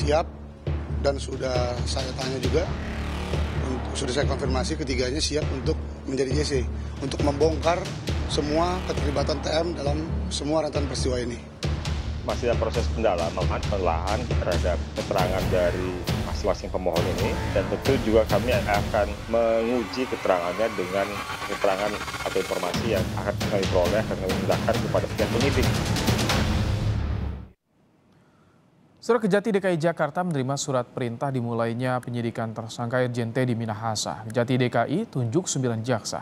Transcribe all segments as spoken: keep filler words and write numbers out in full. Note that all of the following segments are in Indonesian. siap dan sudah saya tanya juga, untuk, sudah saya konfirmasi ketiganya siap untuk menjadi J C, untuk membongkar semua keterlibatan T M dalam semua rentan peristiwa ini. Masih ada proses pendalaman, penelahan terhadap keterangan dari masing-masing pemohon ini, dan tentu juga kami akan menguji keterangannya dengan keterangan atau informasi yang akan kami peroleh dan kami mudahkan kepada pihak penyidik. Saudara, Kejati D K I Jakarta menerima surat perintah dimulainya penyidikan tersangka Irjen Teddy Minahasa. Kejati D K I tunjuk sembilan jaksa.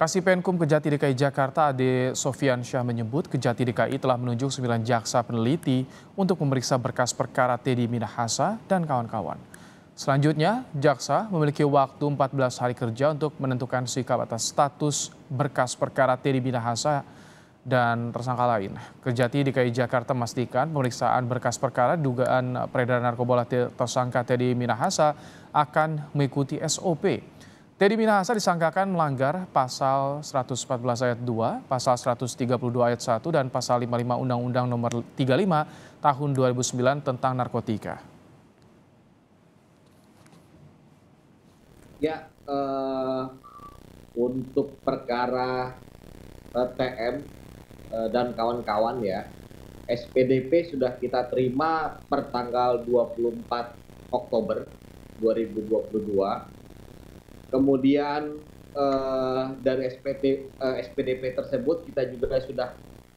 Kasipenkum Kejati D K I Jakarta Ade Sofian Syah menyebut Kejati D K I telah menunjuk sembilan jaksa peneliti untuk memeriksa berkas perkara Teddy Minahasa dan kawan-kawan. Selanjutnya, jaksa memiliki waktu empat belas hari kerja untuk menentukan sikap atas status berkas perkara Teddy Minahasa dan tersangka lain. Kejati D K I Jakarta memastikan pemeriksaan berkas perkara dugaan peredaran narkoba tersangka Teddy Minahasa akan mengikuti S O P. Teddy Minahasa disangkakan melanggar pasal seratus empat belas ayat dua, pasal seratus tiga puluh dua ayat satu, dan pasal lima puluh lima Undang-Undang Nomor tiga puluh lima tahun dua ribu sembilan tentang narkotika. Ya, eh, untuk perkara eh, T M dan kawan-kawan ya, S P D P sudah kita terima per tanggal dua puluh empat Oktober dua ribu dua puluh dua. Kemudian eh, dari S P D P tersebut kita juga sudah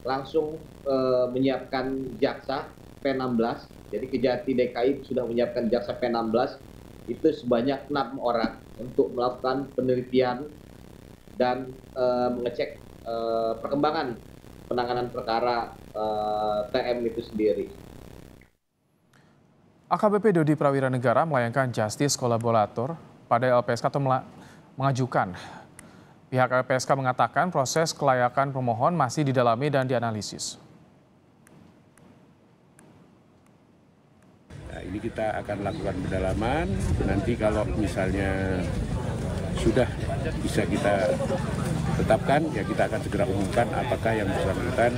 langsung eh, menyiapkan jaksa P enam belas. Jadi Kejati D K I sudah menyiapkan jaksa P enam belas itu sebanyak enam orang untuk melakukan penelitian dan eh, mengecek eh, perkembangan penanganan perkara eh, T M itu sendiri. A K B P Dody Prawiranegara melayangkan justice kolaborator pada L P S K atau mengajukan. Pihak L P S K mengatakan proses kelayakan pemohon masih didalami dan dianalisis. Nah, ini kita akan lakukan pendalaman. Nanti kalau misalnya sudah bisa kita tetapkan, ya kita akan segera umumkan apakah yang bersangkutan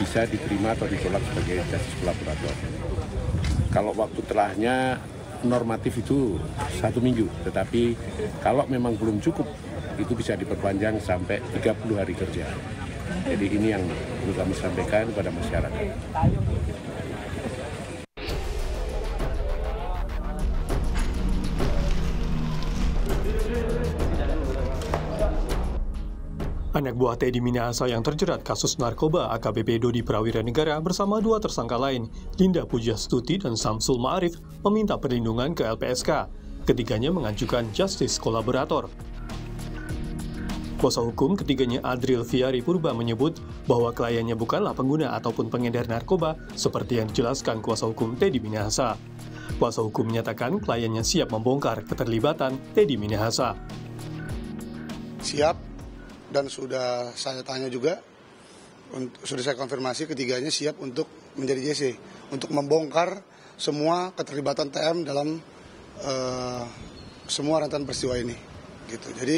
bisa diterima atau ditolak sebagai justice kolaborator. Kalau waktu telahnya normatif itu satu minggu, tetapi kalau memang belum cukup, itu bisa diperpanjang sampai tiga puluh hari kerja. Jadi ini yang perlu kami sampaikan kepada masyarakat. Anak buah Teddy Minahasa yang terjerat kasus narkoba A K B P Dody Prawiranegara bersama dua tersangka lain, Linda Pujastuti dan Samsul Ma'arif, meminta perlindungan ke L P S K. Ketiganya mengajukan justice kolaborator. Kuasa hukum ketiganya, Adriel Fiyari Purba, menyebut bahwa kliennya bukanlah pengguna ataupun pengedar narkoba seperti yang dijelaskan kuasa hukum Teddy Minahasa. Kuasa hukum menyatakan kliennya siap membongkar keterlibatan Teddy Minahasa. Siap. Dan sudah saya tanya juga, untuk, sudah saya konfirmasi ketiganya siap untuk menjadi J C, untuk membongkar semua keterlibatan T M dalam uh, semua rentan peristiwa ini. Gitu. Jadi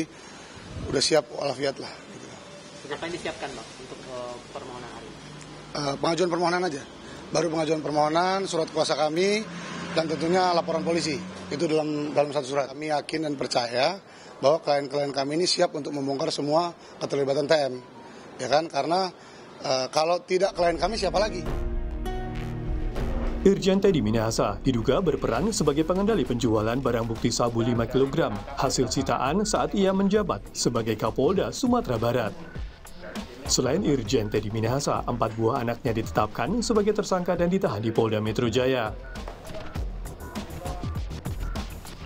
udah siap walafiat lah. Gitu. Berapa yang disiapkan, Pak, untuk uh, permohonan hari? Uh, pengajuan permohonan aja, baru pengajuan permohonan, surat kuasa kami, dan tentunya laporan polisi. Itu dalam dalam satu surat. Kami yakin dan percaya bahwa klien-klien kami ini siap untuk membongkar semua keterlibatan T M, ya kan? Karena e, kalau tidak klien kami siapa lagi? Irjen Teddy Minahasa diduga berperan sebagai pengendali penjualan barang bukti sabu lima kilogram hasil sitaan saat ia menjabat sebagai Kapolda Sumatera Barat. Selain Irjen Teddy Minahasa, empat buah anaknya ditetapkan sebagai tersangka dan ditahan di Polda Metro Jaya.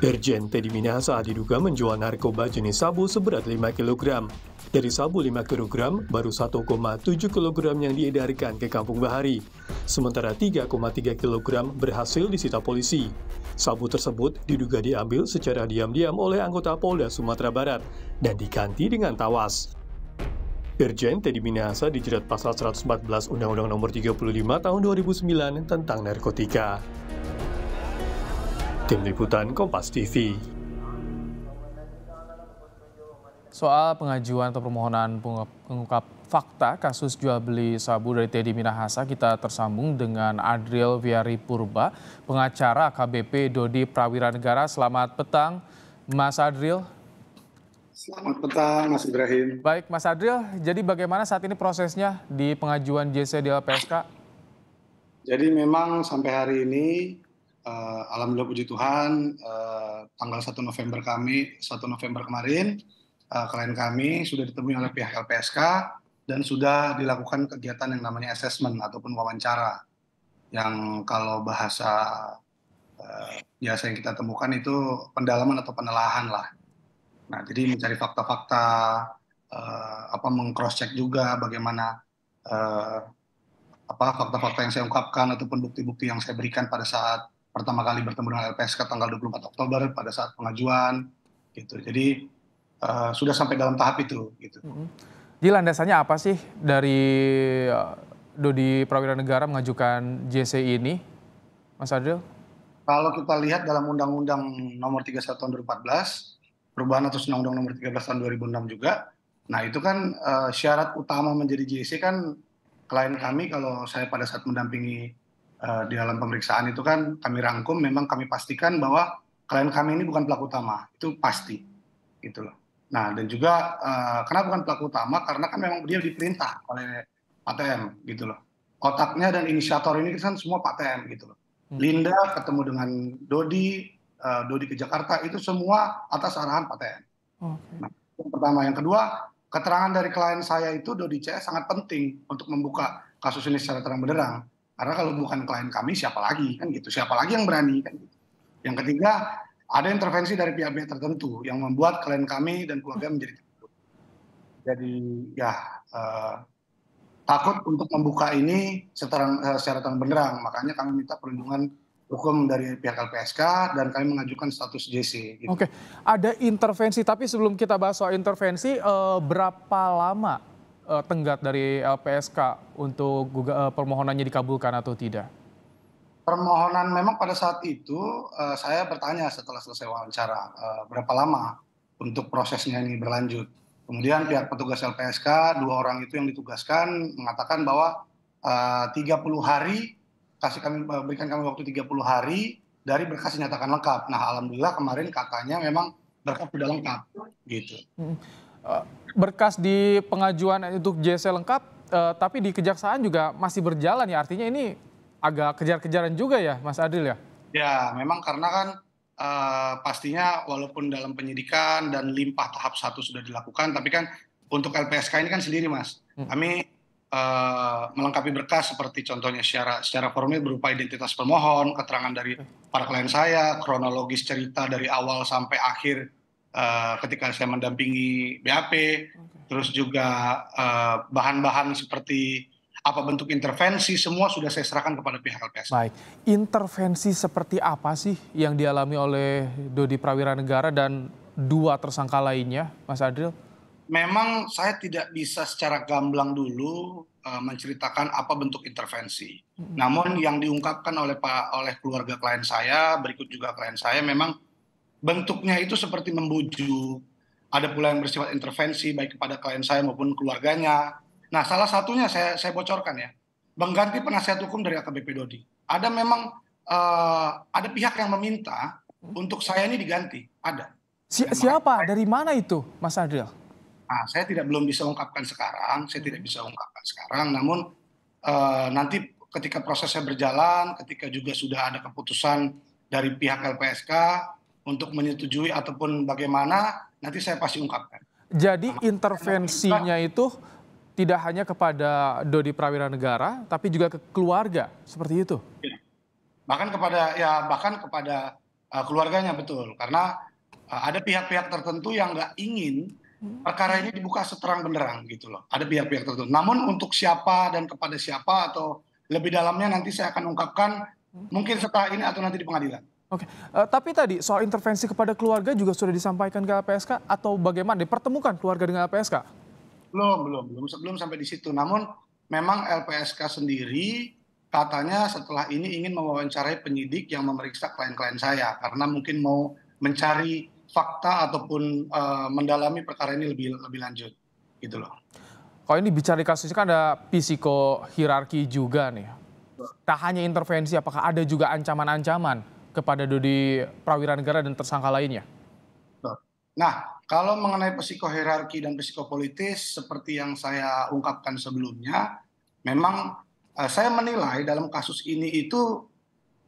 Irjen Teddy Minahasa diduga menjual narkoba jenis sabu seberat lima kilogram. Dari sabu lima kilogram, baru satu koma tujuh kilogram yang diedarkan ke Kampung Bahari. Sementara tiga koma tiga kilogram berhasil disita polisi. Sabu tersebut diduga diambil secara diam-diam oleh anggota Polda Sumatera Barat dan diganti dengan tawas. Irjen Teddy Minahasa dijerat pasal seratus empat belas Undang-Undang Nomor tiga puluh lima tahun dua ribu sembilan tentang narkotika. Tim Liputan Kompas T V. Soal pengajuan atau permohonan pengungkap fakta kasus jual beli sabu dari Teddy Minahasa, kita tersambung dengan Adriel Fiyari Purba, pengacara A K B P Dody Prawiranegara. Selamat petang, Mas Adriel. Selamat petang, Mas Ibrahim. Baik, Mas Adriel, jadi bagaimana saat ini prosesnya di pengajuan J C di L P S K? Jadi memang sampai hari ini, uh, alhamdulillah puji Tuhan, uh, tanggal satu November kami, satu November kemarin, uh, klien kami sudah ditemui oleh pihak L P S K dan sudah dilakukan kegiatan yang namanya assessment ataupun wawancara. Yang kalau bahasa uh, biasa yang kita temukan itu pendalaman atau penelahan lah. Nah, jadi mencari fakta-fakta, uh, apa meng-cross-check juga bagaimana uh, apa fakta-fakta yang saya ungkapkan ataupun bukti-bukti yang saya berikan pada saat pertama kali bertemu dengan L P S K tanggal dua puluh empat Oktober pada saat pengajuan, gitu. Jadi uh, sudah sampai dalam tahap itu, gitu. Jadi landasannya apa sih dari Dody Prawiranegara mengajukan J C ini, Mas Adriel? Kalau kita lihat dalam Undang-Undang Nomor tiga puluh satu Tahun dua ribu empat belas. Perubahan atas Undang-Undang Nomor tiga belas Tahun dua ribu enam juga. Nah, itu kan uh, syarat utama menjadi J C kan klien kami, kalau saya pada saat mendampingi uh, di dalam pemeriksaan itu kan kami rangkum, memang kami pastikan bahwa klien kami ini bukan pelaku utama, itu pasti, gitu loh. Nah, dan juga uh, kenapa bukan pelaku utama? Karena kan memang dia diperintah oleh Pak T M, gitu loh. Otaknya dan inisiator ini kan semua Pak T M, gitu loh. Linda ketemu dengan Dody. Dody ke Jakarta itu semua atas arahan Pak T M. Okay. Nah, yang pertama, yang kedua, keterangan dari klien saya itu Dody C S sangat penting untuk membuka kasus ini secara terang benderang. Karena kalau bukan klien kami siapa lagi kan gitu, siapa lagi yang berani kan gitu. Yang ketiga, ada intervensi dari pihak-pihak tertentu yang membuat klien kami dan keluarga menjadi takut. Jadi ya eh, takut untuk membuka ini secara, secara terang benderang. Makanya kami minta perlindungan hukum dari pihak L P S K dan kami mengajukan status J C. Gitu. Oke, ada intervensi, tapi sebelum kita bahas soal intervensi, eh, berapa lama eh, tenggat dari L P S K untuk eh, permohonannya dikabulkan atau tidak? Permohonan memang pada saat itu eh, saya bertanya setelah selesai wawancara, eh, berapa lama untuk prosesnya ini berlanjut. Kemudian pihak petugas L P S K, dua orang itu yang ditugaskan mengatakan bahwa eh, tiga puluh hari kasih kami, berikan kami waktu tiga puluh hari dari berkas dinyatakan lengkap. Nah, alhamdulillah kemarin katanya memang berkas sudah lengkap, gitu. Berkas di pengajuan untuk J C lengkap, eh, tapi di kejaksaan juga masih berjalan ya. Artinya ini agak kejar-kejaran juga ya, Mas Adriel ya? Ya, memang karena kan eh, pastinya walaupun dalam penyidikan dan limpah tahap satu sudah dilakukan, tapi kan untuk L P S K ini kan sendiri, Mas. Kami Uh, melengkapi berkas seperti contohnya secara, secara formal berupa identitas pemohon, keterangan dari para klien saya, kronologis cerita dari awal sampai akhir uh, ketika saya mendampingi B A P, terus juga bahan-bahan uh, seperti apa bentuk intervensi, semua sudah saya serahkan kepada pihak L P S K. Baik, intervensi seperti apa sih yang dialami oleh Dody Prawiranegara dan dua tersangka lainnya, Mas Adriel? Memang saya tidak bisa secara gamblang dulu uh, menceritakan apa bentuk intervensi. Mm-hmm. Namun yang diungkapkan oleh Pak oleh keluarga klien saya, berikut juga klien saya, memang bentuknya itu seperti membujuk. Ada pula yang bersifat intervensi baik kepada klien saya maupun keluarganya. Nah, salah satunya saya saya bocorkan ya, mengganti penasihat hukum dari A K B P Dody. Ada memang uh, ada pihak yang meminta untuk saya ini diganti. Ada. Si, siapa? Dari mana itu, Mas Adriel? Nah, saya tidak belum bisa ungkapkan sekarang, saya tidak bisa ungkapkan sekarang, namun eh, nanti ketika prosesnya berjalan, ketika juga sudah ada keputusan dari pihak L P S K untuk menyetujui ataupun bagaimana, nanti saya pasti ungkapkan. Jadi nah, intervensinya kita, itu tidak hanya kepada Dody Prawiranegara, tapi juga ke keluarga, seperti itu? Ya. Bahkan kepada, ya bahkan kepada uh, keluarganya, betul. Karena uh, ada pihak-pihak tertentu yang nggak ingin perkara ini dibuka seterang benderang gitu loh. Ada pihak-pihak tertentu. Namun untuk siapa dan kepada siapa atau lebih dalamnya nanti saya akan ungkapkan mungkin setelah ini atau nanti di pengadilan. Oke. Uh, tapi tadi soal intervensi kepada keluarga juga sudah disampaikan ke L P S K atau bagaimana dipertemukan keluarga dengan L P S K? Belum, belum, belum sebelum sampai di situ. Namun memang L P S K sendiri katanya setelah ini ingin mewawancarai penyidik yang memeriksa klien-klien saya karena mungkin mau mencari fakta ataupun uh, mendalami perkara ini lebih lebih lanjut, gitu loh. Kalau ini bicara kasusnya kan ada psikohierarki juga nih. Tak hanya intervensi, apakah ada juga ancaman-ancaman kepada Dody Prawiranegara dan tersangka lainnya? Nah, kalau mengenai psikohierarki dan psikopolitis, seperti yang saya ungkapkan sebelumnya, memang uh, saya menilai dalam kasus ini itu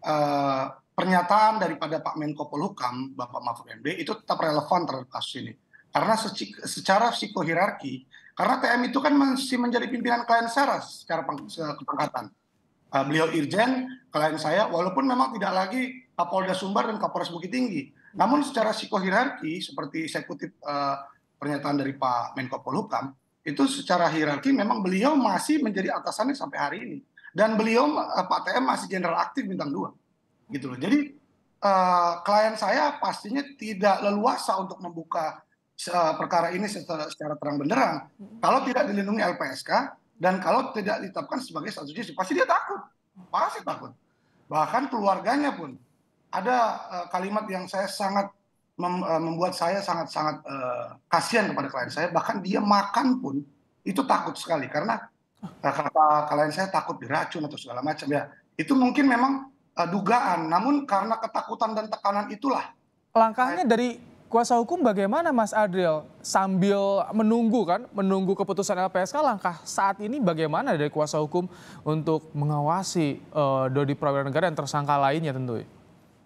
uh, pernyataan daripada Pak Menko Polhukam, Bapak Mahfud M D, itu tetap relevan terhadap kasus ini. Karena secara psikohierarki, karena T M itu kan masih menjadi pimpinan klien saya secara kepangkatan. Uh, beliau Irjen, klien saya, walaupun memang tidak lagi Kapolda Sumbar dan Kapolres Bukit Tinggi. Namun secara psikohierarki, seperti saya kutip uh, pernyataan dari Pak Menko Polhukam, itu secara hierarki memang beliau masih menjadi atasannya sampai hari ini. Dan beliau, uh, Pak T M masih jenderal aktif bintang dua. Gitu loh. Jadi uh, klien saya pastinya tidak leluasa untuk membuka perkara ini secara, secara terang benderang, kalau tidak dilindungi L P S K dan kalau tidak ditetapkan sebagai status justisi, pasti dia takut, pasti takut. Bahkan keluarganya pun ada uh, kalimat yang saya sangat mem, uh, membuat saya sangat-sangat uh, kasihan kepada klien saya. Bahkan dia makan pun itu takut sekali karena uh, kata klien saya takut diracun atau segala macam ya. Itu mungkin memang uh, dugaan, namun karena ketakutan dan tekanan itulah langkahnya dari kuasa hukum bagaimana, Mas Adriel, sambil menunggu kan, menunggu keputusan L P S K, langkah saat ini bagaimana dari kuasa hukum untuk mengawasi uh, Dody Prawiranegara dan tersangka lainnya tentu?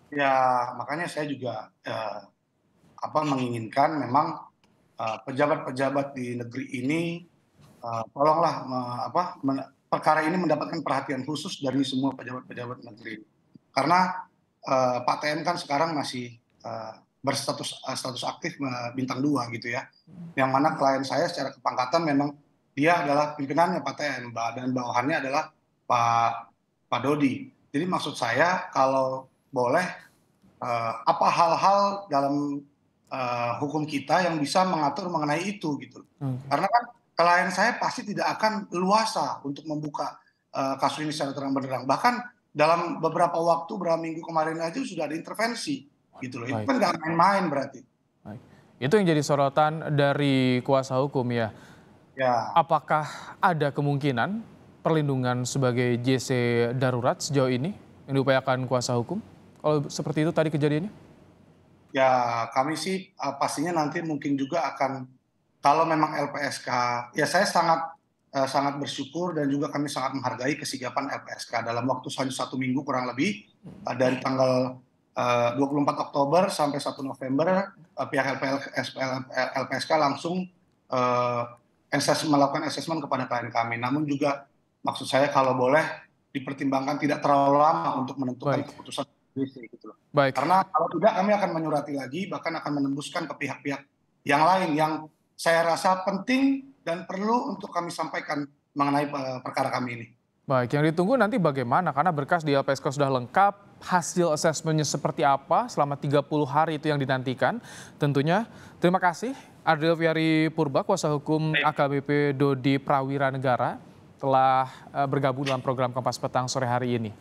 Ya, makanya saya juga uh, apa menginginkan memang pejabat-pejabat uh, di negeri ini uh, tolonglah uh, apa perkara ini mendapatkan perhatian khusus dari semua pejabat-pejabat negeri. Karena uh, Pak T M kan sekarang masih uh, berstatus status aktif bintang dua gitu ya, yang mana klien saya secara kepangkatan memang dia adalah pimpinannya Pak T M dan bawahannya adalah Pak Pak Dody. Jadi maksud saya kalau boleh eh, apa hal-hal dalam eh, hukum kita yang bisa mengatur mengenai itu gitu, hmm. karena kan klien saya pasti tidak akan leluasa untuk membuka eh, kasus ini secara terang benderang. Bahkan dalam beberapa waktu beberapa minggu kemarin aja sudah ada intervensi. Gitu loh. Itu kan nggak main-main berarti. Baik. Itu yang jadi sorotan dari kuasa hukum ya. Ya. Apakah ada kemungkinan perlindungan sebagai J C darurat sejauh ini yang diupayakan kuasa hukum? Kalau seperti itu tadi kejadiannya? Ya kami sih uh, pastinya nanti mungkin juga akan kalau memang L P S K, ya saya sangat uh, sangat bersyukur dan juga kami sangat menghargai kesigapan L P S K dalam waktu satu minggu kurang lebih uh, dari tanggal dua puluh empat Oktober sampai satu November pihak L P S K langsung uh, melakukan asesmen kepada klien kami. Namun juga maksud saya kalau boleh dipertimbangkan tidak terlalu lama untuk menentukan Baik. keputusan. Gitu loh. Baik. Karena kalau tidak kami akan menyurati lagi bahkan akan menembuskan ke pihak-pihak yang lain yang saya rasa penting dan perlu untuk kami sampaikan mengenai perkara kami ini. Baik, yang ditunggu nanti bagaimana? Karena berkas di L P S K sudah lengkap, hasil asesmennya seperti apa selama tiga puluh hari itu yang dinantikan. Tentunya terima kasih Adriel Fiyari Purba, kuasa hukum A K B P Dody Prawiranegara telah bergabung dalam program Kompas Petang sore hari ini.